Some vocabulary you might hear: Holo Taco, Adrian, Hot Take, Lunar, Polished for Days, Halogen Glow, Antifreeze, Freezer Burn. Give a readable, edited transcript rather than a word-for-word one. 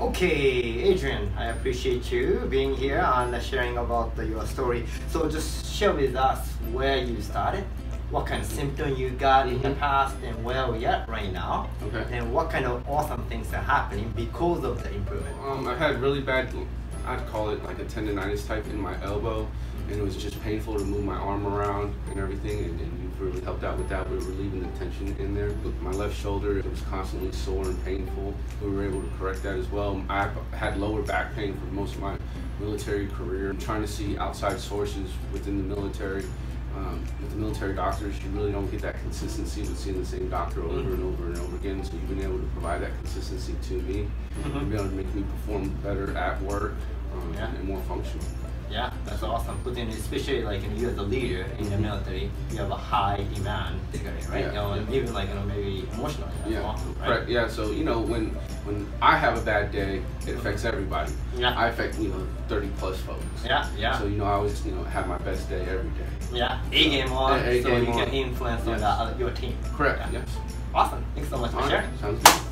Okay, Adrian, I appreciate you being here and sharing about your story. So just share with us where you started, what kind of symptoms you got in the past, and where we are right now, and what kind of awesome things are happening because of the improvement. I had really bad, I'd call it like a tendonitis type in my elbow, and it was just painful to move my arm around and everything, and you've really helped out with that. We were relieving the tension in there. With my left shoulder, it was constantly sore and painful. We were able to correct that as well. I had lower back pain for most of my military career. I'm trying to see outside sources within the military. With the military doctors, you really don't get that consistency with seeing the same doctor over and over and over again, so you've been able to provide that consistency to me and be able to make me perform better at work and more functional. Yeah, that's awesome. But then especially like you as a leader in the military, you have a high demand, right? Yeah. You know, and even like maybe emotionally. Yeah. Awesome, right? Yeah. So when I have a bad day, it affects everybody. Yeah. I affect 30+ folks. Yeah. Yeah. So I always have my best day every day. Yeah. A game on, so you can influence on your team. Correct. Yeah. Yes. Awesome. Thanks so much for sharing. Sounds good.